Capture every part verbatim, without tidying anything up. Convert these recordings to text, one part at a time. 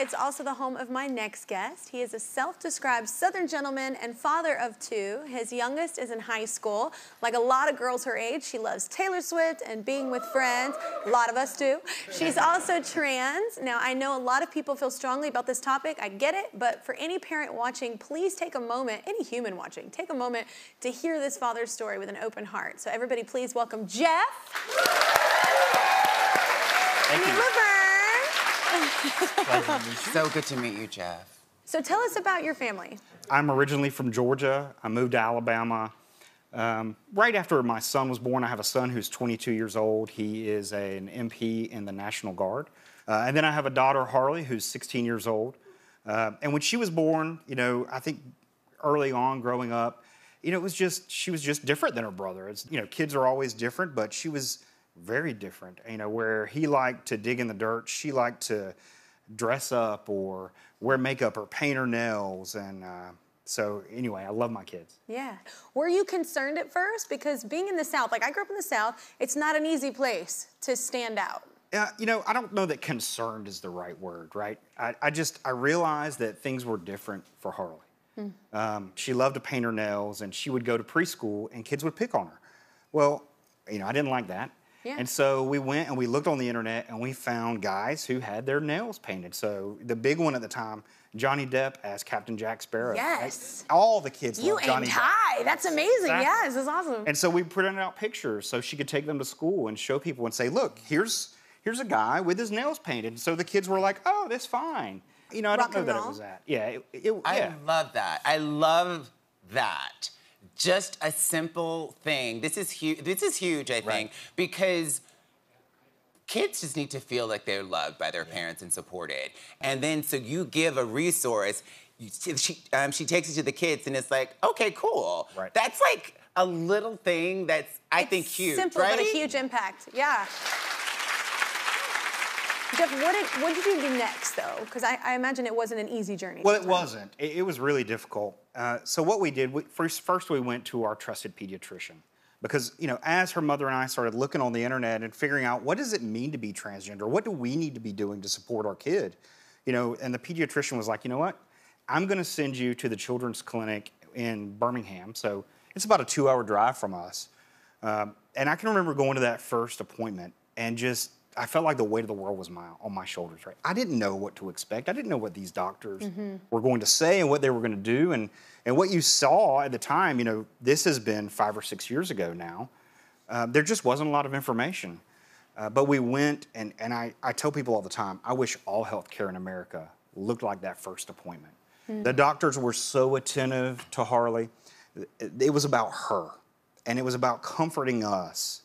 It's also the home of my next guest. He is a self-described Southern gentleman and father of two. His youngest is in high school. Like a lot of girls her age, she loves Taylor Swift and being with friends. A lot of us do. She's also trans. Now, I know a lot of people feel strongly about this topic. I get it, but for any parent watching, please take a moment, any human watching, take a moment to hear this father's story with an open heart. So everybody, please welcome Jeff. Thank and you. So good to meet you, Jeff. So tell us about your family. I'm originally from Georgia. I moved to Alabama. Um, right after my son was born, I have a son who's twenty-two years old. He is a, an M P in the National Guard. Uh, and then I have a daughter, Harleigh, who's sixteen years old. Uh, and when she was born, you know, I think early on growing up, you know, it was just, she was just different than her brother. It's, you know, kids are always different, but she was very different, you know, where he liked to dig in the dirt, she liked to dress up or wear makeup or paint her nails. And uh, so anyway, I love my kids. Yeah. Were you concerned at first? Because being in the South, like I grew up in the South, it's not an easy place to stand out. Uh, you know, I don't know that concerned is the right word, right? I, I just, I realized that things were different for Harleigh. Mm. Um, she loved to paint her nails and she would go to preschool and kids would pick on her. Well, you know, I didn't like that. Yeah. And so we went and we looked on the internet and we found guys who had their nails painted. So the big one at the time, Johnny Depp as Captain Jack Sparrow. Yes. Right? All the kids love Johnny Depp. You and I. That's amazing. Exactly. Yes, that's awesome. And so we printed out pictures so she could take them to school and show people and say, look, here's here's a guy with his nails painted. And so the kids were like, oh, that's fine. You know, I Rock don't know that roll. It was that. Yeah, it, it, I yeah. love that. I love that. Just a simple thing. This is huge. This is huge, I think, right. Because kids just need to feel like they're loved by their yeah. parents and supported. And then, so you give a resource. You, she um, she takes it to the kids, and it's like, okay, cool. Right. That's like a little thing that's I it's think huge. Simple, right? But a huge impact. Yeah. Jeff, what did, what did you do next, though? Because I, I imagine it wasn't an easy journey. Well, it wasn't. It, it was really difficult. Uh, so what we did, we, first, first we went to our trusted pediatrician. Because, you know, as her mother and I started looking on the internet and figuring out what does it mean to be transgender? What do we need to be doing to support our kid? You know, and the pediatrician was like, you know what? I'm going to send you to the children's clinic in Birmingham. So it's about a two-hour drive from us. Um, and I can remember going to that first appointment and just... I felt like the weight of the world was my, on my shoulders, right? I didn't know what to expect. I didn't know what these doctors mm-hmm. were going to say and what they were going to do. And, and what you saw at the time, you know, this has been five or six years ago now. Uh, there just wasn't a lot of information. Uh, but we went, and, and I, I tell people all the time, I wish all healthcare in America looked like that first appointment. Mm-hmm. The doctors were so attentive to Harleigh. It, it was about her, and it was about comforting us.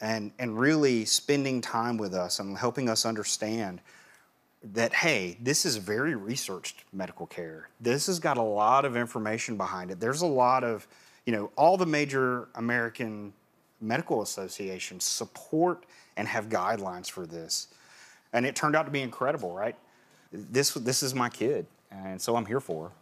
And, and really spending time with us and helping us understand that, hey, this is very researched medical care. This has got a lot of information behind it. There's a lot of, you know, all the major American medical associations support and have guidelines for this. And it turned out to be incredible, right? This, this is my kid, and so I'm here for her.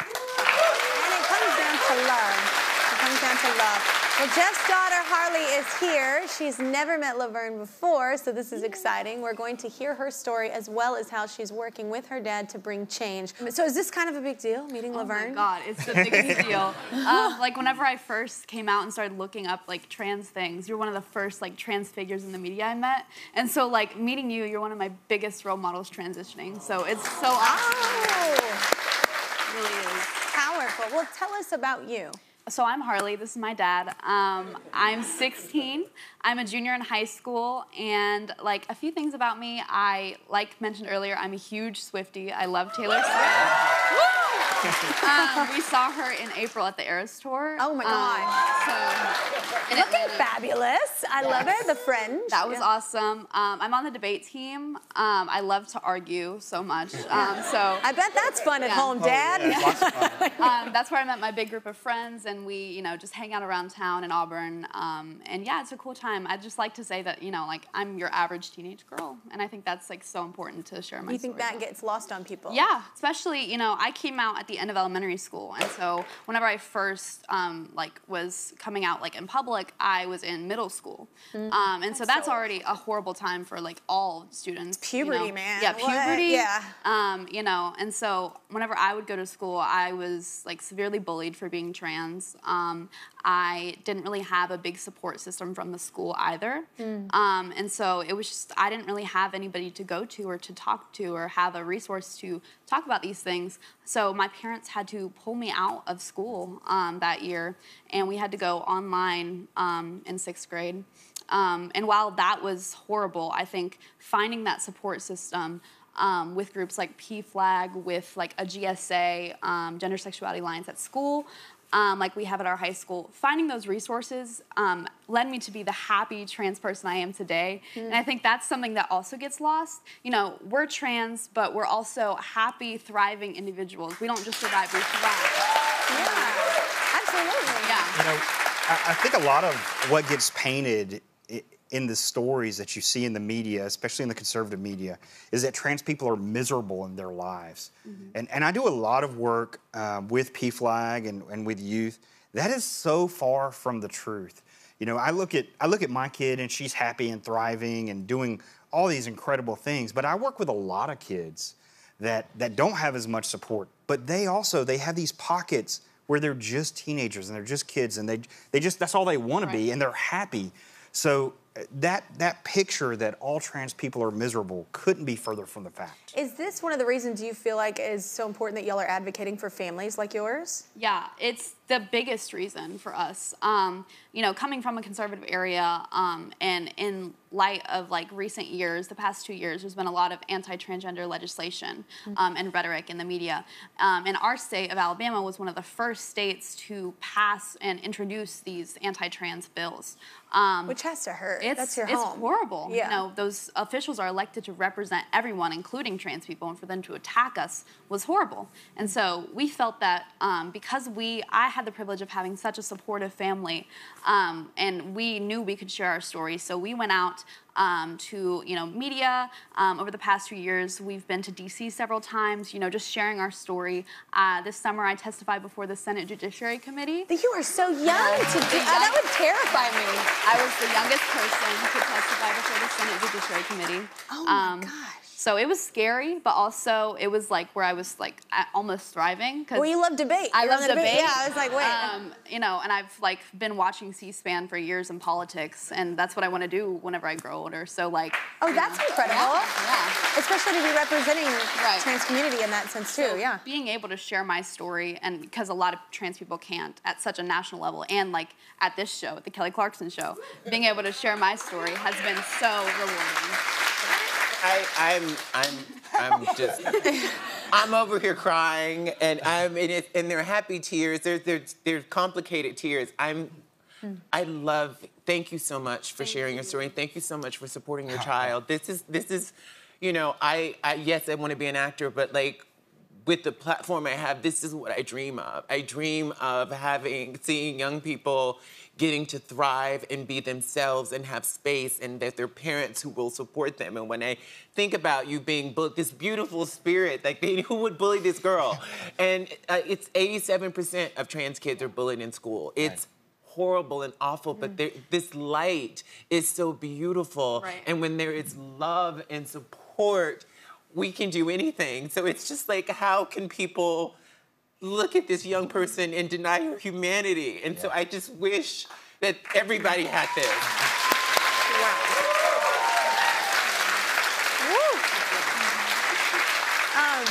And it comes down to love. It comes down to love. Well, Jeff's daughter, Harleigh, is here. She's never met Laverne before, so this is exciting. We're going to hear her story as well as how she's working with her dad to bring change. So is this kind of a big deal, meeting oh Laverne? Oh, my God, it's the biggest deal. Um, like, whenever I first came out and started looking up, like, trans things, you're one of the first, like, trans figures in the media I met. And so, like, meeting you, you're one of my biggest role models transitioning. So it's so awesome. Oh. It really is. Powerful. Well, tell us about you. So I'm Harleigh, this is my dad. Um, I'm sixteen, I'm a junior in high school, and like a few things about me, I, like mentioned earlier, I'm a huge Swiftie. I love Taylor Swift. um, we saw her in April at the Eras Tour. Oh my God. Um, so, looking Atlanta. Fabulous, I yes. love it, the fringe. That was yeah. awesome. Um, I'm on the debate team. Um, I love to argue so much, um, so. I bet that's fun yeah. at home, oh, Dad. Yeah. Lots of fun. um, that's where I met my big group of friends, and And we, you know, just hang out around town in Auburn, um, and yeah, it's a cool time. I'd just like to say that, you know, like I'm your average teenage girl, and I think that's like so important to share my. You think story that about. Gets lost on people? Yeah, especially, you know, I came out at the the end of elementary school, and so whenever I first um, like was coming out like in public, I was in middle school, mm-hmm. um, and that's so that's so already a horrible time for like all students. It's puberty, you know? Man. Yeah, puberty. What? Yeah. Um, you know, and so whenever I would go to school, I was like severely bullied for being trans. Um, I didn't really have a big support system from the school either, mm. um, and so it was just I didn't really have anybody to go to or to talk to or have a resource to talk about these things. So my parents had to pull me out of school um, that year, and we had to go online um, in sixth grade. Um, and while that was horrible, I think finding that support system um, with groups like P FLAG, with like a G S A, um, Gender Sexuality Alliance at school, Um, like we have at our high school, finding those resources um, led me to be the happy trans person I am today. Mm. And I think that's something that also gets lost. You know, we're trans, but we're also happy, thriving individuals. We don't just survive, we thrive. Yeah, absolutely. Yeah. You know, I, I think a lot of what gets painted in the stories that you see in the media, especially in the conservative media, is that trans people are miserable in their lives. Mm-hmm. And, and I do a lot of work um, with P FLAG and, and with youth. That is so far from the truth. You know, I look at I look at my kid and she's happy and thriving and doing all these incredible things, but I work with a lot of kids that, that don't have as much support, but they also, they have these pockets where they're just teenagers and they're just kids and they, they just, that's all they want right. to be and they're happy. So that that picture that all trans people are miserable couldn't be further from the fact. Is this one of the reasons you feel like is so important that y'all are advocating for families like yours? Yeah, it's the biggest reason for us. Um, you know, coming from a conservative area um, and in light of like recent years, the past two years, there's been a lot of anti-transgender legislation mm-hmm. um, and rhetoric in the media. Um, and our state of Alabama was one of the first states to pass and introduce these anti-trans bills. Um, Which has to hurt. It's, That's your it's home. It's horrible. Yeah. You know, those officials are elected to represent everyone, including trans people, and for them to attack us was horrible. And so we felt that um, because we, I had the privilege of having such a supportive family, um, and we knew we could share our story, so we went out Um, to, you know, media. Um, over the past few years, we've been to D C several times, you know, just sharing our story. Uh, this summer, I testified before the Senate Judiciary Committee. You are so young. Yeah. To do, uh, that would terrify me. I was the youngest person to testify before the Senate Judiciary Committee. Oh, my um, gosh. So it was scary, but also it was like where I was like almost thriving. Well, you love debate. I love debate. debate. Yeah, I was like, wait. Um, you know, and I've like been watching C SPAN for years in politics, and that's what I want to do whenever I grow older. So like. Oh, that's know. incredible. Yeah. yeah. Especially to be representing right. trans community in that sense too. So yeah. Being able to share my story, and because a lot of trans people can't at such a national level, and like at this show, at the Kelly Clarkson Show, being able to share my story has been so rewarding. I, I'm, I'm, I'm just, I'm over here crying, and I'm, and, it, and they're happy tears. They're, they're, they're complicated tears. I'm, mm. I love. Thank you so much for thank sharing you. your story, and thank you so much for supporting your child. This is, this is, you know, I, I yes, I want to be an actor, but like, with the platform I have, this is what I dream of. I dream of having, seeing young people getting to thrive and be themselves and have space, and that their parents who will support them. And when I think about you being bullied, this beautiful spirit, like who would bully this girl? And uh, it's eighty-seven percent of trans kids are bullied in school. It's right. horrible and awful, mm. but this light is so beautiful. Right. And when there is love and support, we can do anything. So it's just like, how can people look at this young person and deny her humanity? And yeah. so I just wish that everybody had this. Wow. Woo. Um,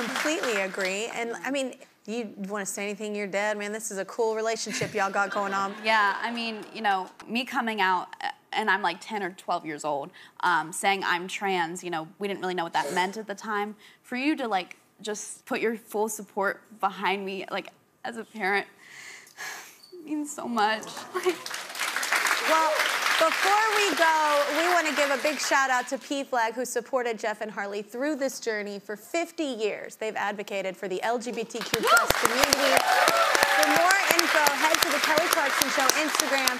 completely agree. And I mean, you want to say anything to your dad? Man, this is a cool relationship y'all got going on. Yeah, I mean, you know, me coming out, and I'm like ten or twelve years old, um, saying I'm trans, you know, we didn't really know what that meant at the time. For you to like, just put your full support behind me, like as a parent, means so much. Well, before we go, we want to give a big shout out to P FLAG, who supported Jeff and Harleigh through this journey for fifty years. They've advocated for the L G B T Q plus community. For more info, head to the Kelly Clarkson Show Instagram.